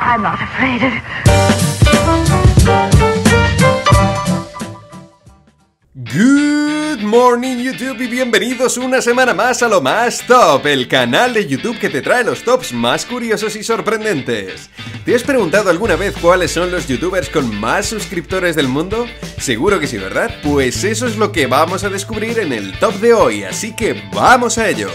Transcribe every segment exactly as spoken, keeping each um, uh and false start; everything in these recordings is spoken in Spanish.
I'm not afraid of... Good morning YouTube y bienvenidos una semana más a Lo Más Top, el canal de YouTube que te trae los tops más curiosos y sorprendentes. ¿Te has preguntado alguna vez cuáles son los youtubers con más suscriptores del mundo? Seguro que sí, ¿verdad? Pues eso es lo que vamos a descubrir en el top de hoy, así que vamos a ello.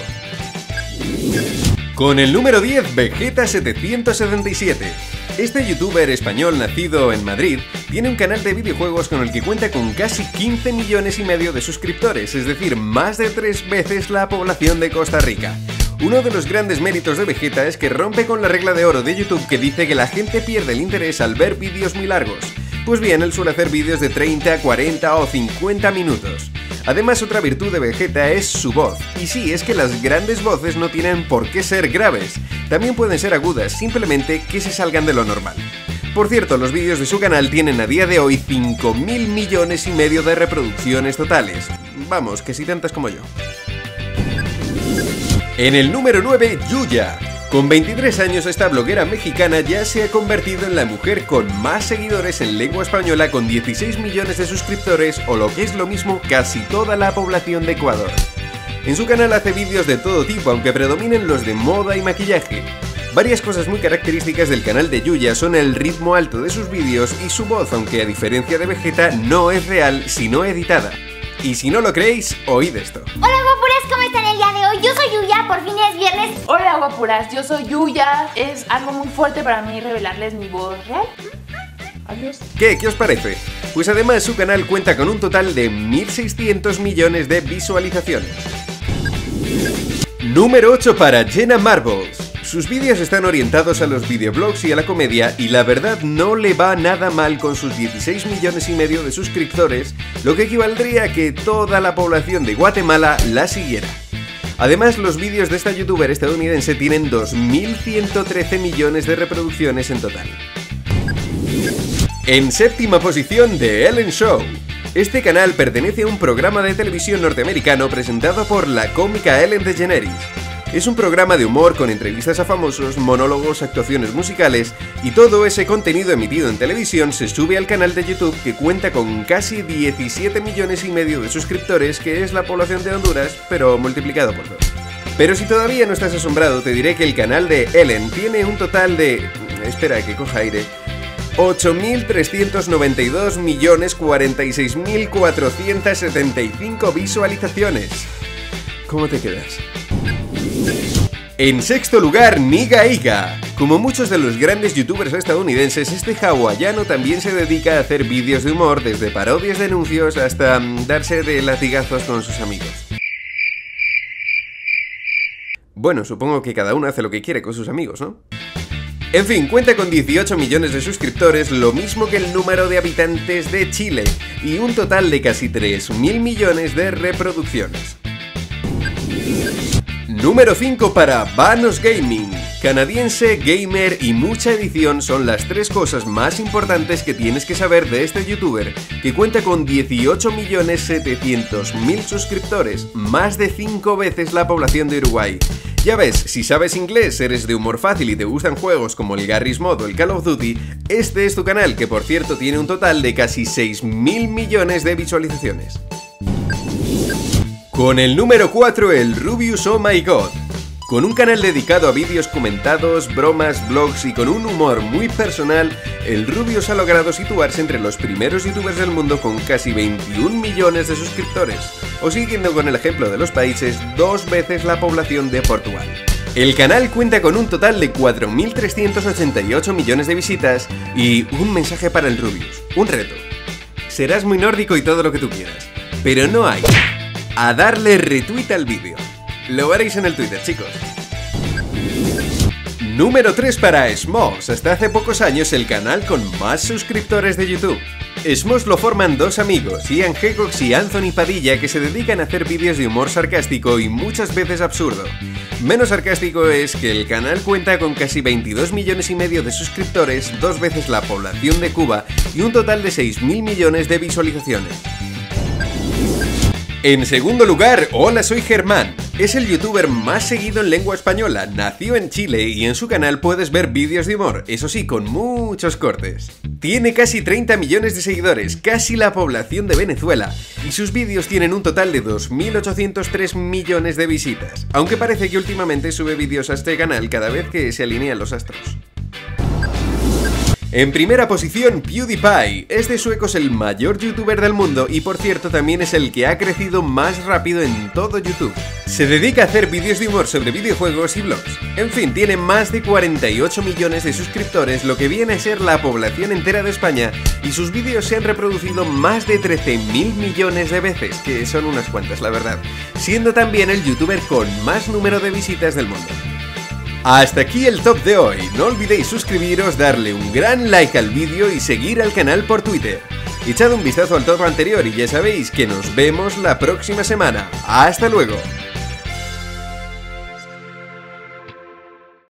Con el número diez, Vegetta siete siete siete. Este youtuber español nacido en Madrid tiene un canal de videojuegos con el que cuenta con casi quince millones y medio de suscriptores, es decir, más de tres veces la población de Costa Rica. Uno de los grandes méritos de Vegetta es que rompe con la regla de oro de YouTube que dice que la gente pierde el interés al ver vídeos muy largos. Pues bien, él suele hacer vídeos de treinta, cuarenta o cincuenta minutos. Además, otra virtud de Vegetta es su voz. Y sí, es que las grandes voces no tienen por qué ser graves. También pueden ser agudas, simplemente que se salgan de lo normal. Por cierto, los vídeos de su canal tienen a día de hoy cinco mil millones y medio de reproducciones totales. Vamos, que si tantas como yo. En el número nueve, Yuya. Con veintitrés años, esta bloguera mexicana ya se ha convertido en la mujer con más seguidores en lengua española, con dieciséis millones de suscriptores o, lo que es lo mismo, casi toda la población de Ecuador. En su canal hace vídeos de todo tipo, aunque predominen los de moda y maquillaje. Varias cosas muy características del canal de Yuya son el ritmo alto de sus vídeos y su voz, aunque a diferencia de Vegetta no es real, sino editada. Y si no lo creéis, oíd esto. Hola guapuras, ¿cómo están el día de hoy? Yo soy Yuya, por fin es viernes. Hola guapuras, yo soy Yuya. Es algo muy fuerte para mí revelarles mi voz real. Adiós. ¿Qué? ¿Qué os parece? Pues además su canal cuenta con un total de mil seiscientos millones de visualizaciones. Número ocho para Jenna Marbles. Sus vídeos están orientados a los videoblogs y a la comedia, y la verdad no le va nada mal con sus dieciséis millones y medio de suscriptores, lo que equivaldría a que toda la población de Guatemala la siguiera. Además, los vídeos de esta youtuber estadounidense tienen dos mil ciento trece millones de reproducciones en total. En séptima posición, The Ellen Show. Este canal pertenece a un programa de televisión norteamericano presentado por la cómica Ellen DeGeneres. Es un programa de humor con entrevistas a famosos, monólogos, actuaciones musicales, y todo ese contenido emitido en televisión se sube al canal de YouTube que cuenta con casi diecisiete millones y medio de suscriptores, que es la población de Honduras, pero multiplicado por dos. Pero si todavía no estás asombrado, te diré que el canal de Ellen tiene un total de... espera que coja aire... ocho mil trescientos noventa y dos millones cuarenta y seis mil cuatrocientos setenta y cinco visualizaciones. ¿Cómo te quedas? En sexto lugar, Nigaiga. Como muchos de los grandes youtubers estadounidenses, este hawaiano también se dedica a hacer vídeos de humor, desde parodias de anuncios hasta darse de latigazos con sus amigos. Bueno, supongo que cada uno hace lo que quiere con sus amigos, ¿no? En fin, cuenta con dieciocho millones de suscriptores, lo mismo que el número de habitantes de Chile, y un total de casi tres mil millones de reproducciones. Número cinco para Vanos Gaming. Canadiense, gamer y mucha edición son las tres cosas más importantes que tienes que saber de este youtuber, que cuenta con dieciocho millones setecientos mil suscriptores, más de cinco veces la población de Uruguay. Ya ves, si sabes inglés, eres de humor fácil y te gustan juegos como el Garry's Mod o el Call of Duty, este es tu canal, que por cierto tiene un total de casi seis mil millones de visualizaciones. Con el número cuatro, el Rubius Oh My God. Con un canal dedicado a vídeos comentados, bromas, blogs y con un humor muy personal, el Rubius ha logrado situarse entre los primeros youtubers del mundo con casi veintiún millones de suscriptores, o siguiendo con el ejemplo de los países, dos veces la población de Portugal. El canal cuenta con un total de cuatro mil trescientos ochenta y ocho millones de visitas y un mensaje para el Rubius, un reto. Serás muy nórdico y todo lo que tú quieras, pero no hay... a darle retweet al vídeo. Lo veréis en el Twitter, chicos. Número tres para Smosh. Hasta hace pocos años el canal con más suscriptores de YouTube. Smosh lo forman dos amigos, Ian Hecox y Anthony Padilla, que se dedican a hacer vídeos de humor sarcástico y muchas veces absurdo. Menos sarcástico es que el canal cuenta con casi veintidós millones y medio de suscriptores, dos veces la población de Cuba y un total de seis mil millones de visualizaciones. En segundo lugar, Hola Soy Germán. Es el youtuber más seguido en lengua española, nació en Chile y en su canal puedes ver vídeos de humor, eso sí, con muchos cortes. Tiene casi treinta millones de seguidores, casi la población de Venezuela, y sus vídeos tienen un total de dos mil ochocientos tres millones de visitas, aunque parece que últimamente sube vídeos a este canal cada vez que se alinean los astros. En primera posición, PewDiePie. Este sueco es el mayor youtuber del mundo y por cierto también es el que ha crecido más rápido en todo YouTube. Se dedica a hacer vídeos de humor sobre videojuegos y blogs. En fin, tiene más de cuarenta y ocho millones de suscriptores, lo que viene a ser la población entera de España, y sus vídeos se han reproducido más de trece mil millones de veces, que son unas cuantas la verdad, siendo también el youtuber con más número de visitas del mundo. Hasta aquí el top de hoy, no olvidéis suscribiros, darle un gran like al vídeo y seguir al canal por Twitter. Echad un vistazo al top anterior y ya sabéis que nos vemos la próxima semana. ¡Hasta luego!